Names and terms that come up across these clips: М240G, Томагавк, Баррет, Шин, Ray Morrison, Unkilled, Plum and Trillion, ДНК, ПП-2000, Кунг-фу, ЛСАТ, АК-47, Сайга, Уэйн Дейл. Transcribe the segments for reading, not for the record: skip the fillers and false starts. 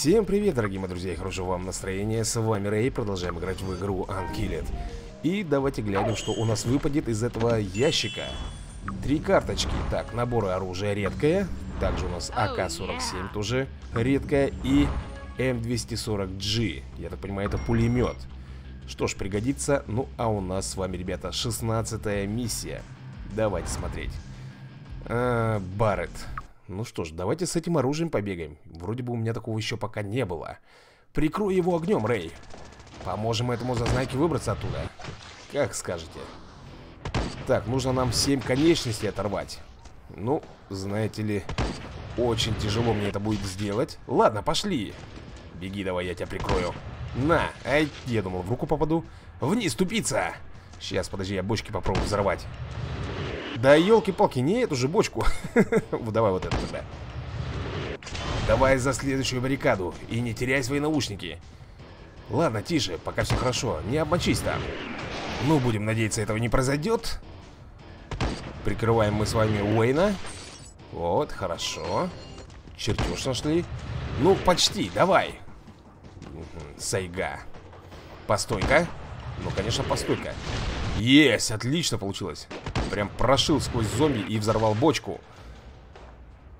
Всем привет, дорогие мои друзья, хорошего вам настроения, с вами Рэй, продолжаем играть в игру Unkilled. И давайте глянем, что у нас выпадет из этого ящика. Три карточки, так, наборы оружия редкое, также у нас АК-47 тоже редкое и М240G, я так понимаю, это пулемет. Что ж, пригодится, ну а у нас с вами, ребята, 16-я миссия, давайте смотреть. Баррет. Ну что ж, давайте с этим оружием побегаем. Вроде бы у меня такого еще пока не было. Прикрой его огнем, Рэй. Поможем этому зазнайке выбраться оттуда. Как скажете. Так, нужно нам 7 конечностей оторвать. Ну, знаете ли, очень тяжело мне это будет сделать. Ладно, пошли. Беги давай, я тебя прикрою. На, ай, я думал, в руку попаду. Вниз, тупица. Сейчас, подожди, я бочки попробую взорвать. Да елки-палки, не эту же бочку. Давай вот это тогда. Давай за следующую баррикаду. И не теряй свои наушники. Ладно, тише, пока все хорошо. Не обмочись там. Ну, будем надеяться, этого не произойдет. Прикрываем мы с вами Уэйна. Вот, хорошо. Чертеж нашли. Ну, почти, давай. Сайга. Постой-ка. Ну, конечно, постой-ка. Есть, отлично получилось. Прям прошил сквозь зомби и взорвал бочку.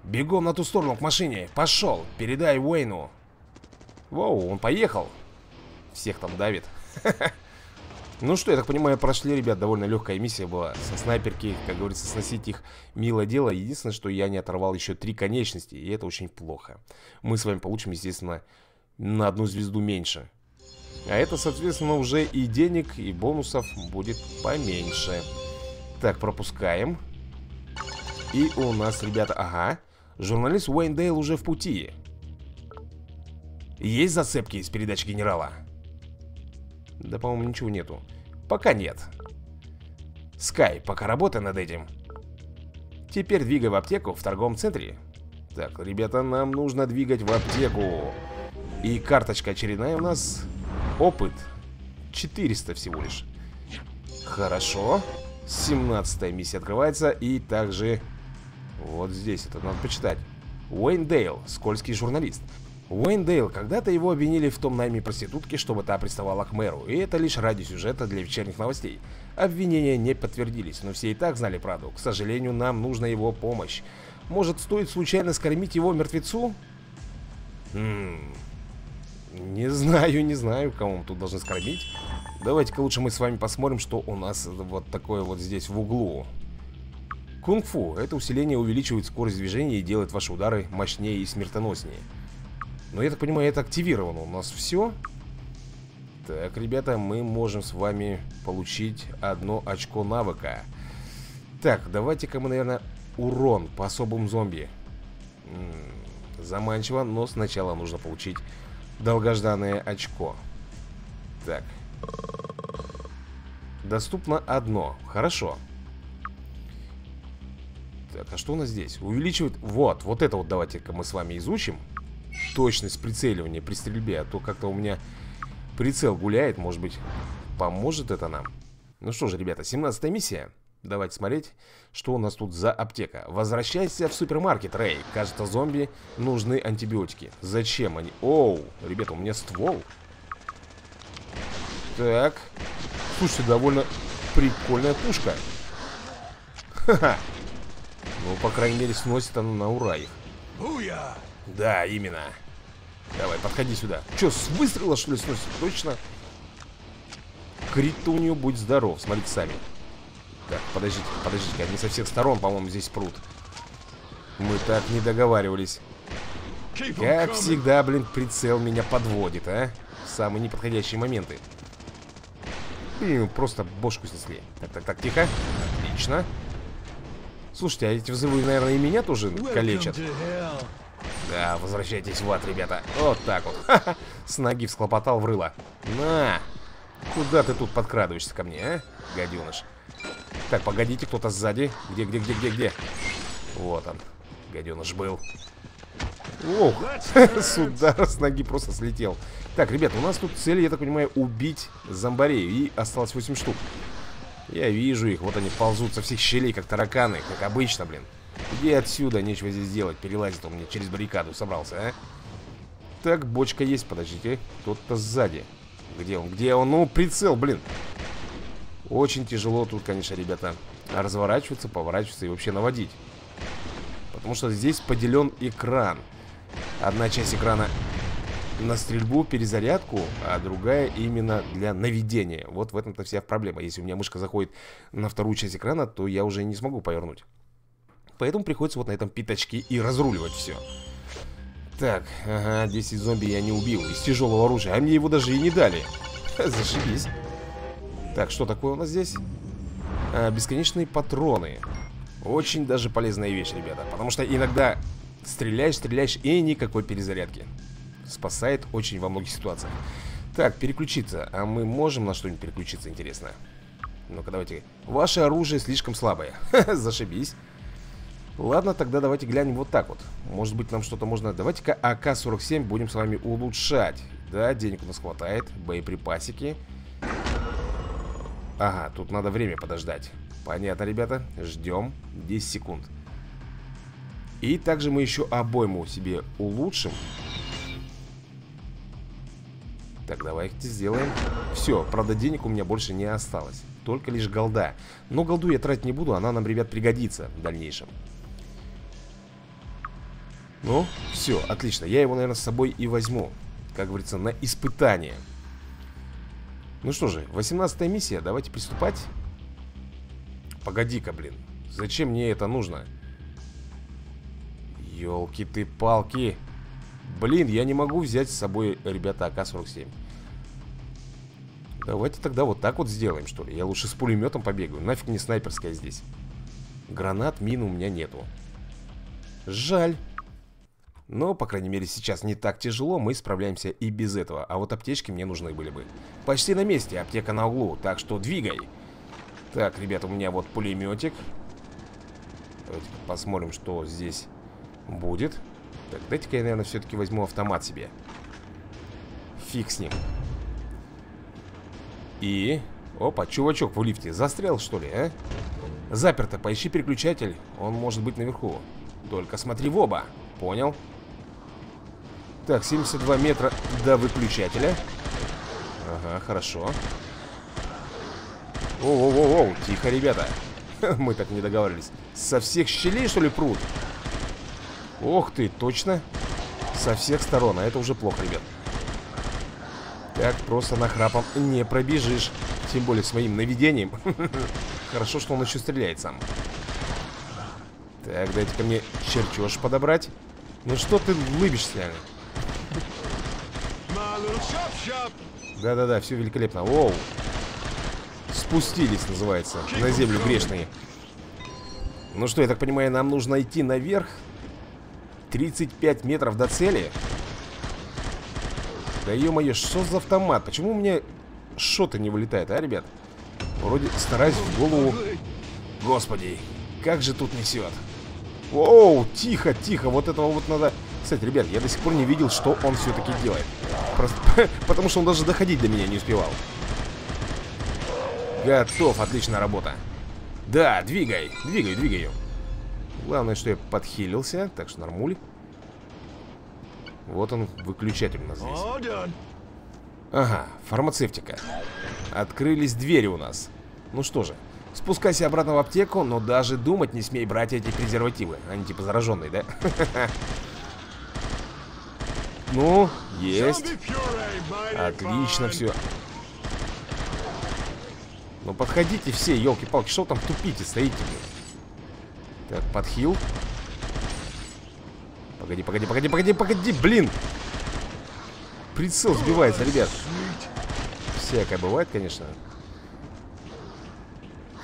Бегом на ту сторону к машине. Пошел, передай Уэйну. Воу, он поехал. Всех там давит. Ну что, я так понимаю, прошли, ребят. Довольно легкая миссия была. Со снайперки, как говорится, сносить их мило дело. Единственное, что я не оторвал еще 3 конечности. И это очень плохо. Мы с вами получим, естественно, на 1 звезду меньше. А это, соответственно, уже и денег, и бонусов будет поменьше. Так, пропускаем. И у нас, ребята, ага, журналист Уэйн Дейл уже в пути. Есть зацепки из передачи генерала? Да, по-моему, ничего нету. Пока нет. Скай, пока работай над этим. Теперь двигай в аптеку в торговом центре. Так, ребята, нам нужно двигать в аптеку. И карточка очередная у нас. Опыт 400 всего лишь. Хорошо. 17-я миссия открывается. И также вот здесь, это надо почитать. Уэйн Дейл, скользкий журналист. Уэйн Дейл, когда-то его обвинили в том найме проститутки, чтобы та приставала к мэру. И это лишь ради сюжета для вечерних новостей. Обвинения не подтвердились, но все и так знали правду. К сожалению, нам нужна его помощь. Может, стоит случайно скормить его мертвецу? Не знаю, не знаю, кому мы тут должны скормить. Давайте-ка лучше мы с вами посмотрим, что у нас вот такое вот здесь в углу. Кунг-фу. Это усиление увеличивает скорость движения и делает ваши удары мощнее и смертоноснее. Но я так понимаю, это активировано у нас все. Так, ребята, мы можем с вами получить 1 очко навыка. Так, давайте-ка мы, наверное, урон по особым зомби. Заманчиво, но сначала нужно получить долгожданное очко. Так. Доступно 1. Хорошо. Так, а что у нас здесь? Увеличивает... Вот, вот это вот давайте-ка мы с вами изучим. Точность прицеливания при стрельбе. А то как-то у меня прицел гуляет. Может быть, поможет это нам? Ну что же, ребята, 17-я миссия. Давайте смотреть, что у нас тут за аптека. Возвращайся в супермаркет, Рэй. Кажется, зомби нужны антибиотики. Зачем они? Оу, ребята, у меня ствол. Так. Слушайте, довольно прикольная пушка. Ха-ха. Ну, по крайней мере, сносит она на ура их. Буя! Да, именно. Давай, подходи сюда. Че, с выстрела, что ли, сносит? Точно. Крит-то у нее будь здоров, смотрите сами. Так, подождите, подождите, они со всех сторон, по-моему, здесь прут. Мы так не договаривались. Как всегда, блин, прицел меня подводит, а? Самые неподходящие моменты. И просто бошку снесли. Так, так, так, тихо. Отлично. Слушайте, а эти взрывы, наверное, и меня тоже калечат. Да, возвращайтесь в ад, ребята. Вот так вот. Ха-ха. С ноги всхлопотал в рыло. На! Куда ты тут подкрадываешься ко мне, а? Гаденыш. Так, погодите, кто-то сзади. Где, где, где, где, где? Вот он, гаденыш был. Ох, с удара с ноги просто слетел. Так, ребят, у нас тут цель, я так понимаю, убить зомбарей. И осталось 8 штук. Я вижу их, вот они ползут со всех щелей, как тараканы, как обычно, блин. Иди отсюда, нечего здесь делать. Перелазит он мне через баррикаду собрался, а? Так, бочка есть, подождите. Кто-то сзади. Где он? Где он? Ну, прицел, блин. Очень тяжело тут, конечно, ребята, разворачиваться, поворачиваться и вообще наводить. Потому что здесь поделен экран. Одна часть экрана на стрельбу, перезарядку, а другая именно для наведения. Вот в этом-то вся проблема. Если у меня мышка заходит на вторую часть экрана, то я уже не смогу повернуть. Поэтому приходится вот на этом пятачке и разруливать все. Так, ага, 10 зомби я не убил из тяжелого оружия, а мне его даже и не дали. Зашибись. Так, что такое у нас здесь? Бесконечные патроны. Очень даже полезная вещь, ребята. Потому что иногда стреляешь, стреляешь и никакой перезарядки. Спасает очень во многих ситуациях. Так, переключиться. А мы можем на что-нибудь переключиться, интересно? Ну-ка, давайте. Ваше оружие слишком слабое. Зашибись. Ладно, тогда давайте глянем вот так вот. Может быть, нам что-то можно... Давайте-ка АК-47 будем с вами улучшать. Да, денег у нас хватает. Боеприпасики. Ага, тут надо время подождать. Понятно, ребята. Ждем 10 секунд. И также мы еще обойму себе улучшим. Так, давайте сделаем. Все, правда, денег у меня больше не осталось. Только лишь голда. Но голду я тратить не буду, она нам, ребят, пригодится в дальнейшем. Ну, все, отлично. Я его, наверное, с собой и возьму. Как говорится, на испытание. Ну что же, 18-я миссия. Давайте приступать. Погоди-ка, блин. Зачем мне это нужно? Ёлки ты палки. Блин, я не могу взять с собой, ребята, АК-47. Давайте тогда вот так вот сделаем, что ли. Я лучше с пулеметом побегаю. Нафиг мне снайперская здесь. Гранат, мин у меня нету. Жаль. Но, по крайней мере, сейчас не так тяжело. Мы справляемся и без этого. А вот аптечки мне нужны были бы. Почти на месте. Аптека на углу. Так что двигай. Так, ребята, у меня вот пулеметик. Давайте посмотрим, что здесь будет. Так, дайте-ка я, наверное, все-таки возьму автомат себе. Фиг с ним. И... Опа, чувачок в лифте. Застрял, что ли, а? Заперто. Поищи переключатель. Он может быть наверху. Только смотри в оба. Понял. Так, 72 метра до выключателя. Ага, хорошо. Воу-воу-воу-воу, тихо, ребята. Мы так не договаривались. Со всех щелей, что ли, прут? Ох ты, точно. Со всех сторон, а это уже плохо, ребят. Так, просто нахрапом не пробежишь. Тем более с моим наведением. Хорошо, что он еще стреляет сам. Так, дайте ко мне чертеж подобрать. Ну что ты улыбишься? Да-да-да, все великолепно. Воу. Спустились, называется, на землю грешные. Ну что, я так понимаю, нам нужно идти наверх. 35 метров до цели. Да ё-моё, что за автомат? Почему у меня шоты не вылетает, а, ребят? Вроде стараюсь в голову. Господи, как же тут несет. Оу, тихо, тихо, вот этого вот надо. Кстати, ребят, я до сих пор не видел, что он все-таки делает. Просто потому что он даже доходить до меня не успевал. Готов, отличная работа. Да, двигай, двигай, двигай. Главное, что я подхилился, так что нормуль. Вот он, выключатель у нас здесь. Ага, фармацевтика. Открылись двери у нас. Ну что же, спускайся обратно в аптеку, но даже думать не смей брать эти презервативы. Они типа зараженные, да? Ну, есть. Отлично все. Ну подходите все, елки-палки, что там тупите, стоите. Так, подхил. Погоди, погоди, погоди, погоди, погоди, блин. Прицел сбивается, ребят. Всякое бывает, конечно.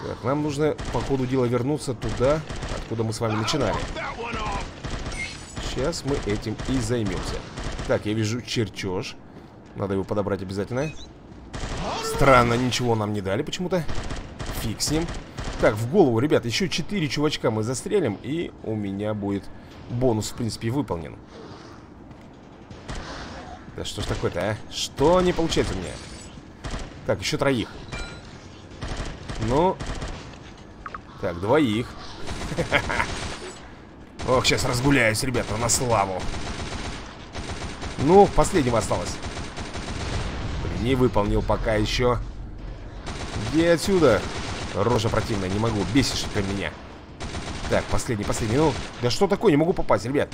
Так, нам нужно по ходу дела вернуться туда, откуда мы с вами начинали. Сейчас мы этим и займемся. Так, я вижу чертеж. Надо его подобрать обязательно. Странно, ничего нам не дали почему-то. Фиг с ним. Так, в голову, ребят, еще 4 чувачка мы застрелим. И у меня будет бонус, в принципе, выполнен. Да что ж такое-то, а? Что не получается у меня? Так, еще 3. Ну. Так, 2. Ох, сейчас разгуляюсь, ребята, на славу. Ну, последнего осталось. Не выполнил пока еще. Иди отсюда. Рожа противная, не могу. Бесишь ты меня. Так, последний. Ну, да что такое? Не могу попасть, ребят.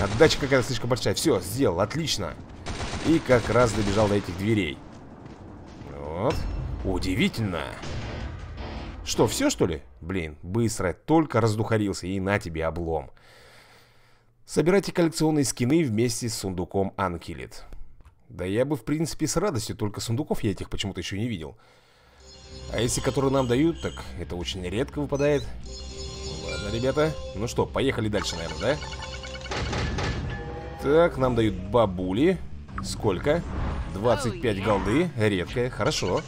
Отдача какая-то слишком большая. Все, сделал. Отлично. И как раз добежал до этих дверей. Вот. Удивительно. Что, все, что ли? Блин, быстро. Только раздухарился. И на тебе облом. Собирайте коллекционные скины вместе с сундуком Unkilled. Да я бы, в принципе, с радостью. Только сундуков я этих почему-то еще не видел. А если которые нам дают, так это очень редко выпадает. Ладно, ребята. Ну что, поехали дальше, наверное, да? Так, нам дают бабули. Сколько? 25 голды. Редкая. Хорошо.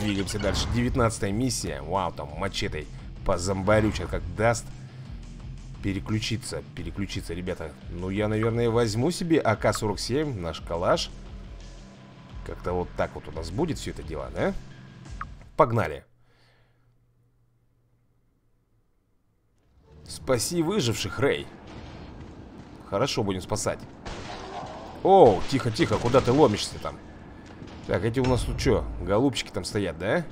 Двигаемся дальше. 19-я миссия. Вау, там мачетой позомбарючат, как даст. Переключиться. Переключиться, ребята. Ну, я, наверное, возьму себе АК-47, наш калаш. Как-то вот так вот у нас будет все это дело, да? Погнали. Спаси выживших, Рэй. Хорошо, будем спасать. Оу, тихо-тихо, куда ты ломишься там? Так, эти у нас тут что, голубчики там стоят, да?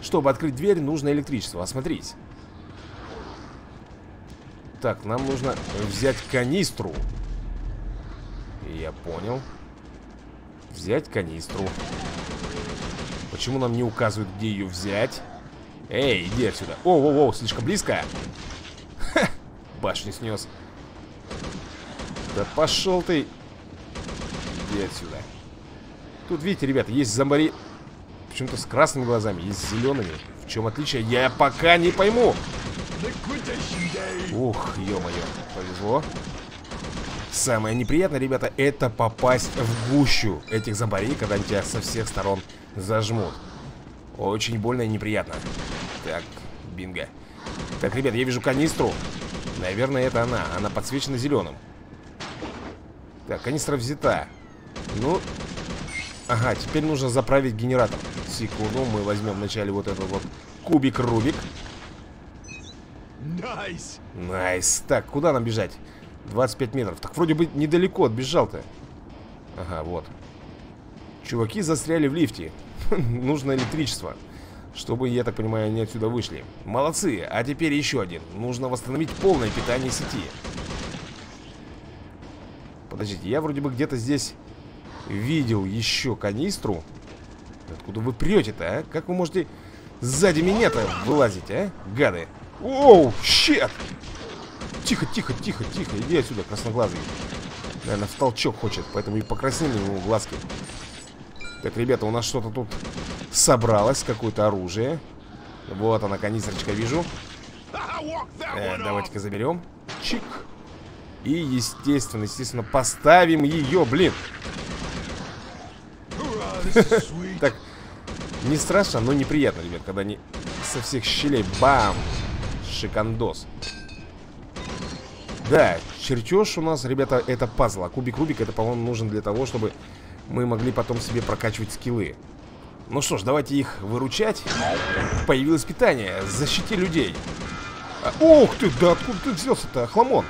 Чтобы открыть дверь, нужно электричество, осмотрись. Так, нам нужно взять канистру. Я понял. Взять канистру. Почему нам не указывают, где ее взять? Эй, иди отсюда. Оу-оу-оу, слишком близко. Ха, башню снес. Да пошел ты. Иди отсюда. Тут, видите, ребята, есть зомбари. Почему-то с красными глазами, есть с зелеными. В чем отличие? Я пока не пойму. Ух, ё-моё, повезло. Самое неприятное, ребята, это попасть в гущу этих зомбарей, когда они тебя со всех сторон зажмут. Очень больно и неприятно. Так, бинго. Так, ребят, я вижу канистру. Наверное, это она. Она подсвечена зеленым. Так, канистра взята. Ну, ага, теперь нужно заправить генератор. Секунду, мы возьмем вначале вот этот вот кубик-рубик. Найс! Найс! Так, куда нам бежать? 25 метров. Так, вроде бы недалеко отбежал-то. Ага, вот. Чуваки застряли в лифте. Нужно электричество. Чтобы, я так понимаю, они отсюда вышли. Молодцы! А теперь еще один. Нужно восстановить полное питание сети. Подождите, я вроде бы где-то здесь видел еще канистру. Откуда вы прете-то, а? Как вы можете сзади меня-то вылазить, а? Гады! Оу, щет! Тихо, иди отсюда, красноглазый. Наверное, в толчок хочет, поэтому и покраснели ему глазки. Так, ребята, у нас что-то тут собралось, какое-то оружие. Вот она, канистрочка, вижу. Давайте-ка заберем. Чик. И, естественно, поставим ее, блин. Так, не страшно, но неприятно, ребят, когда они со всех щелей. Бам! Шикандос. Да, чертеж у нас, ребята, это пазл. А кубик-рубик, это, по-моему, нужен для того, чтобы мы могли потом себе прокачивать скиллы. Ну что ж, давайте их выручать. Появилось питание. Защити людей. А, ох ты, да откуда ты взялся-то, хламон?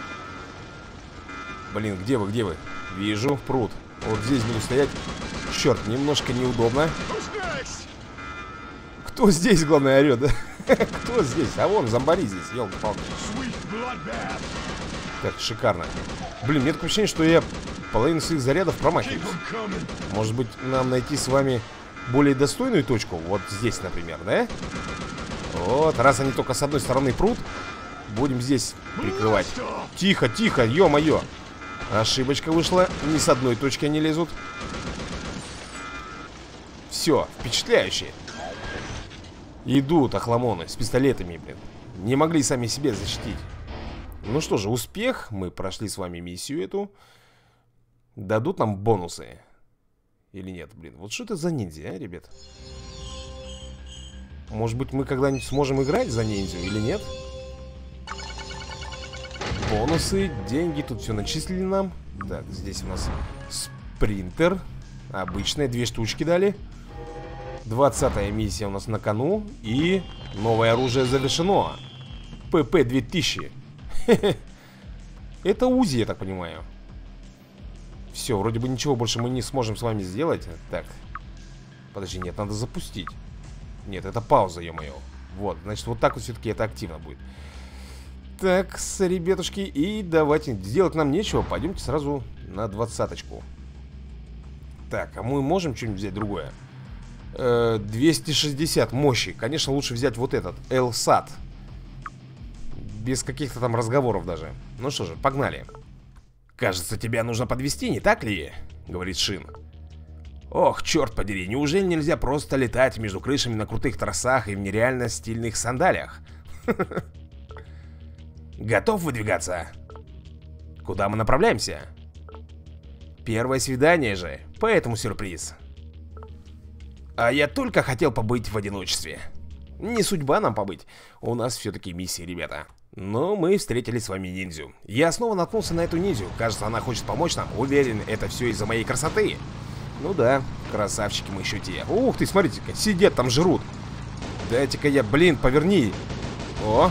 Блин, где вы, где вы? Вижу, в пруд. Вот здесь буду стоять. Черт, немножко неудобно. Кто здесь, главное, орет, да? Кто здесь? А вон, зомбари здесь, елки-палки. Так, шикарно. Блин, мне такое ощущение, что я половину своих зарядов промахиваюсь. Может быть, нам найти с вами более достойную точку? Вот здесь, например, да? Вот, раз они только с одной стороны прут, будем здесь прикрывать. Тихо, ё-моё. Ошибочка вышла, ни с одной точки они лезут. Все, впечатляюще. Идут охламоны с пистолетами, блин. Не могли сами себя защитить. Ну что же, успех. Мы прошли с вами миссию эту. Дадут нам бонусы. Или нет, блин. Вот что это за ниндзя, а, ребят? Может быть, мы когда-нибудь сможем играть за ниндзю или нет? Бонусы, деньги. Тут все начислили нам. Так, здесь у нас спринтер. Обычные две штучки дали. 20-я миссия у нас на кону. И новое оружие завершено. ПП-2000. Это УЗИ, я так понимаю. Все, вроде бы ничего больше мы не сможем с вами сделать. Так. Подожди, нет, надо запустить. Нет, это пауза, ё-моё. Вот, значит, вот так вот все-таки это активно будет. Так, ребятушки, и давайте. Делать нам нечего, пойдемте сразу на 20-очку. Так, а мы можем что-нибудь взять другое? 260 мощи. Конечно, лучше взять вот этот, ЛСАТ. Без каких-то там разговоров даже. Ну что же, погнали. Кажется, тебя нужно подвести, не так ли? Говорит Шин. Ох, черт подери, неужели нельзя просто летать между крышами на крутых тросах и в нереально стильных сандалиях? Готов выдвигаться? Куда мы направляемся? Первое свидание же, поэтому сюрприз. А я только хотел побыть в одиночестве. Не судьба нам побыть, у нас все-таки миссия, ребята. Но мы встретились с вами ниндзю. Я снова наткнулся на эту ниндзю, кажется, она хочет помочь нам. Уверен, это все из-за моей красоты. Ну да, красавчики мы еще те. Ух ты, смотрите-ка, сидят там, жрут. Дайте-ка я, блин, поверни. О!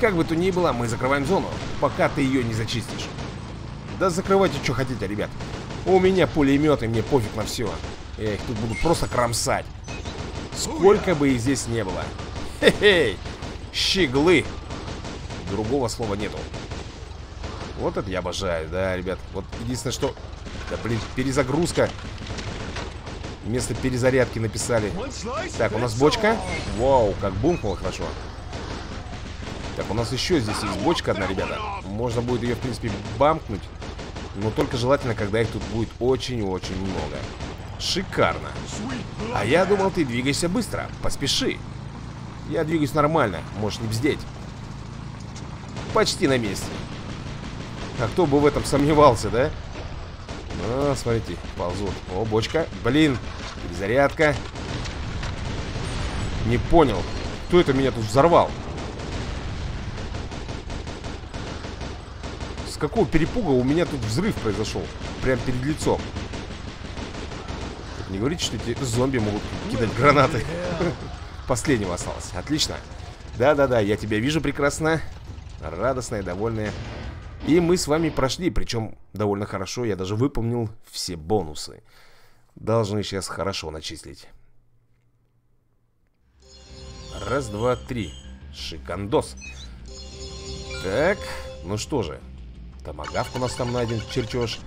Как бы то ни было, мы закрываем зону, пока ты ее не зачистишь. Да закрывайте, что хотите, ребят. У меня пулемет, и мне пофиг на все. Я их тут буду просто кромсать. Сколько бы их здесь не было. Хе-хей! Щеглы! Другого слова нету. Вот это я обожаю, да, ребят. Вот единственное, что... Да, блин, перезагрузка. Вместо перезарядки написали. Так, у нас бочка. Вау, как бумкнуло хорошо. Так, у нас еще здесь есть бочка одна, ребята. Можно будет ее, в принципе, бамкнуть. Но только желательно, когда их тут будет очень-очень много. Шикарно. А я думал, ты двигаешься быстро. Поспеши. Я двигаюсь нормально. Можешь не бздеть. Почти на месте. А кто бы в этом сомневался, да? А, смотрите, ползут. О, бочка. Блин, перезарядка. Не понял, кто это меня тут взорвал? С какого перепуга у меня тут взрыв произошел? Прям перед лицом. Не говорите, что эти зомби могут кидать гранаты. Последнего осталось. Отлично. Да-да-да, я тебя вижу прекрасно. Радостная, довольная. И мы с вами прошли, причем довольно хорошо, я даже выполнил все бонусы. Должны сейчас хорошо начислить. Раз, два, три. Шикандос. Так, ну что же. Томагавк у нас там найден, черчеж.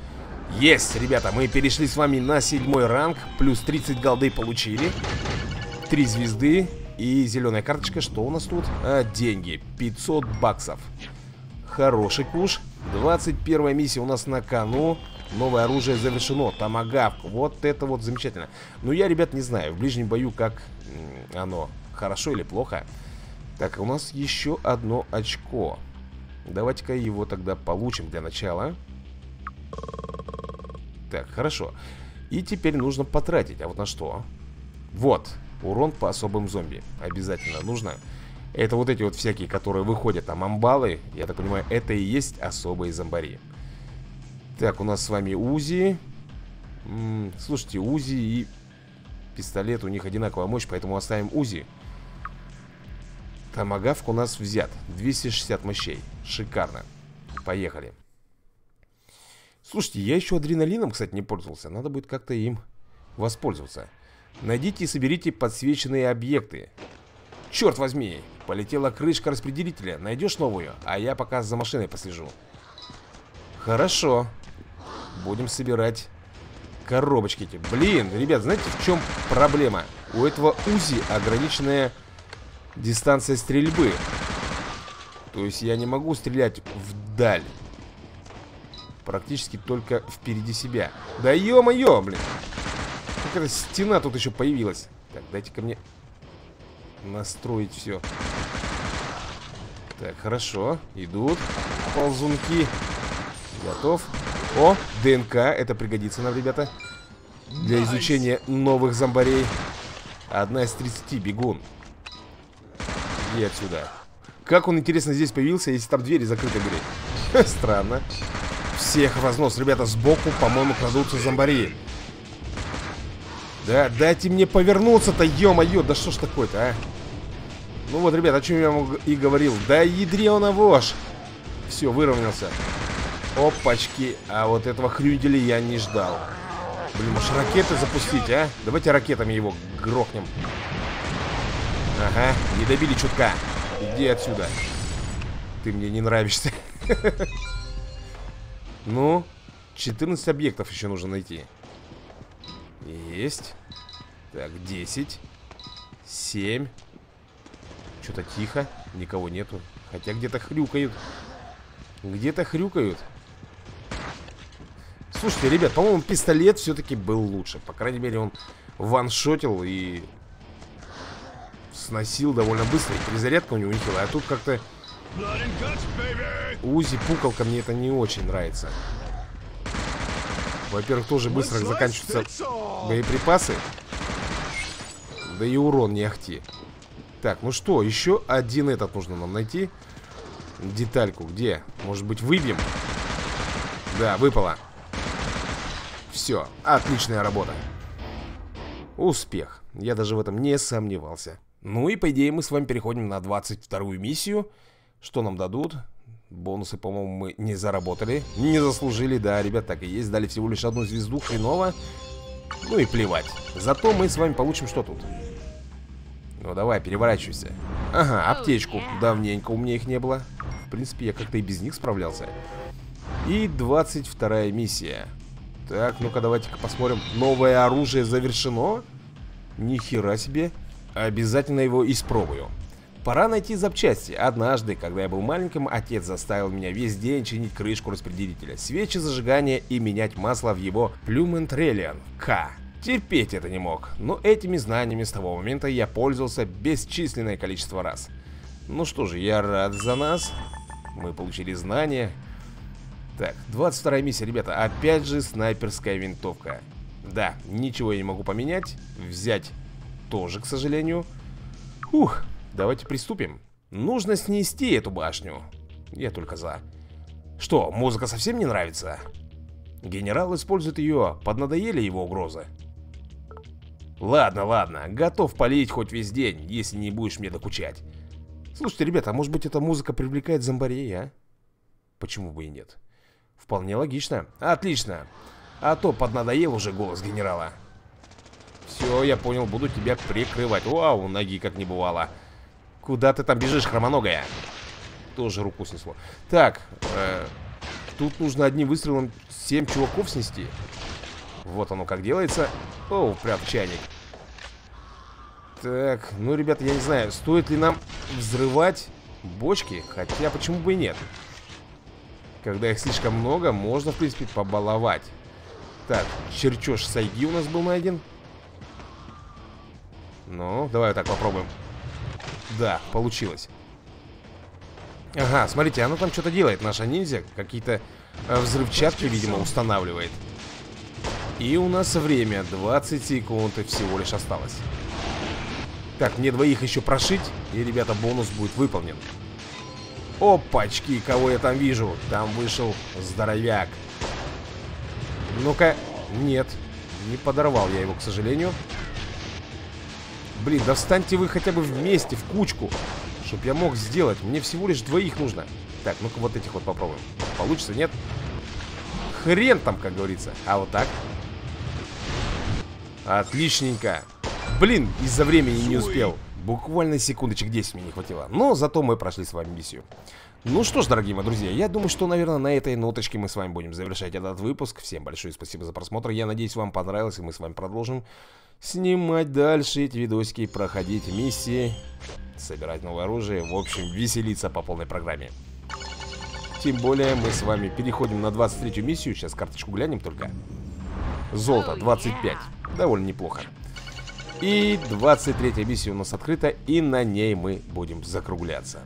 Есть, ребята, мы перешли с вами на 7-й ранг. Плюс 30 голды получили. 3 звезды и зеленая карточка. Что у нас тут? А, деньги. 500 баксов. Хороший куш. 21-я миссия у нас на кону. Новое оружие завершено. Томагавк. Вот это вот замечательно. Но я, ребят, не знаю, в ближнем бою как оно, хорошо или плохо. Так, у нас еще одно очко. Давайте-ка его тогда получим для начала. Так, хорошо. И теперь нужно потратить. А вот на что? Вот. Урон по особым зомби. Обязательно нужно. Это вот эти вот всякие, которые выходят, там, амбалы. Я так понимаю, это и есть особые зомбари. Так, у нас с вами УЗИ. Слушайте, УЗИ и пистолет, у них одинаковая мощь, поэтому оставим УЗИ. Томагавк у нас взят. 260 мощей. Шикарно. Поехали. Слушайте, я еще адреналином, кстати, не пользовался. Надо будет как-то им воспользоваться. Найдите и соберите подсвеченные объекты. Черт возьми, полетела крышка распределителя. Найдешь новую, а я пока за машиной послежу. Хорошо. Будем собирать коробочки эти. Блин, ребят, знаете, в чем проблема? У этого УЗИ ограниченная дистанция стрельбы. То есть я не могу стрелять вдаль. Практически только впереди себя. Да ё-моё, блин. Какая-то стена тут еще появилась. Так, дайте-ка мне настроить все. Так, хорошо. Идут ползунки. Готов. О, ДНК. Это пригодится нам, ребята. Для изучения новых зомбарей. Одна из 30, бегун. И отсюда. Как он, интересно, здесь появился, если там двери закрыты были? Странно. Всех разнос, ребята, сбоку, по-моему, крадутся зомбари. Да, дайте мне повернуться-то, ё-моё, да что ж такое-то, а? Ну вот, ребят, о чем я и говорил. Да ядрёна вошь. Все, выровнялся. Опачки. А вот этого хрюделя я не ждал. Блин, может ракеты запустить, а? Давайте ракетами его грохнем. Ага, не добили чутка. Иди отсюда. Ты мне не нравишься. Ну, 14 объектов еще нужно найти. Есть. Так, 10. 7. Что-то тихо. Никого нету. Хотя где-то хрюкают. Где-то хрюкают. Слушайте, ребят, по-моему, пистолет все-таки был лучше. По крайней мере, он ваншотил и сносил довольно быстро. И перезарядка у него не хилая. А тут как-то Узи, пукалка, мне это не очень нравится. Во-первых, тоже быстро заканчиваются боеприпасы. Да и урон не ахти. Так, ну что, еще один этот нужно нам найти. Детальку, где? Может быть, выбьем? Да, выпало. Все, отличная работа. Успех. Я даже в этом не сомневался. Ну и, по идее, мы с вами переходим на 22-ю миссию. Что нам дадут? Бонусы, по-моему, мы не заработали. Не заслужили, да, ребят, так и есть. Дали всего лишь одну звезду, хреново. Ну и плевать. Зато мы с вами получим что тут? Ну давай, переворачивайся. Ага, аптечку. Давненько у меня их не было. В принципе, я как-то и без них справлялся. И 22-я миссия. Так, ну-ка давайте-ка посмотрим. Новое оружие завершено? Нихера себе. Обязательно его испробую. Пора найти запчасти. Однажды, когда я был маленьким, отец заставил меня весь день чинить крышку распределителя, свечи зажигания и менять масло в его Plum and Trillion К. Терпеть это не мог, но этими знаниями с того момента я пользовался бесчисленное количество раз. Ну что же, я рад за нас. Мы получили знания. Так, 22-я миссия, ребята. Опять же снайперская винтовка. Да, ничего я не могу поменять. Взять тоже, к сожалению. Ух, давайте приступим. Нужно снести эту башню. Я только за. Что, музыка совсем не нравится? Генерал использует ее. Поднадоели его угрозы? Ладно, ладно. Готов палить хоть весь день, если не будешь мне докучать. Слушайте, ребята, а может быть эта музыка привлекает зомбарей, а? Почему бы и нет? Вполне логично. Отлично. А то поднадоел уже голос генерала. Все, я понял, буду тебя прикрывать. Вау, ноги как не бывало. Куда ты там бежишь, хромоногая? Тоже руку снесло. Так, тут нужно одним выстрелом 7 чуваков снести. Вот оно как делается. Оу, прям чайник. Так, ну, ребята, я не знаю, стоит ли нам взрывать бочки. Хотя, почему бы и нет. Когда их слишком много, можно, в принципе, побаловать. Так, черчеж Сайги у нас был найден. Ну, давай вот так попробуем. Да, получилось. Ага, смотрите, она там что-то делает, наша ниндзя. Какие-то взрывчатки, видимо, устанавливает. И у нас время 20 секунд и всего лишь осталось. Так, мне двоих еще прошить. И, ребята, бонус будет выполнен. Опачки, кого я там вижу? Там вышел здоровяк. Ну-ка, нет. Не подорвал я его, к сожалению. Блин, да встаньте вы хотя бы вместе, в кучку, чтоб я мог сделать. Мне всего лишь двоих нужно. Так, ну-ка вот этих вот попробуем. Получится, нет? Хрен там, как говорится. А вот так. Отличненько. Блин, из-за времени не успел. Буквально секундочек 10 мне не хватило. Но зато мы прошли с вами миссию. Ну что ж, дорогие мои друзья, я думаю, что, наверное, на этой ноточке мы с вами будем завершать этот выпуск. Всем большое спасибо за просмотр. Я надеюсь, вам понравилось, и мы с вами продолжим снимать дальше эти видосики, проходить миссии, собирать новое оружие. В общем, веселиться по полной программе. Тем более, мы с вами переходим на 23-ю миссию. Сейчас карточку глянем только. Золото 25. Довольно неплохо. И 23-я миссия у нас открыта, и на ней мы будем закругляться.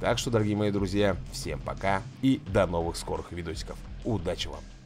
Так что, дорогие мои друзья, всем пока и до новых скорых видосиков. Удачи вам!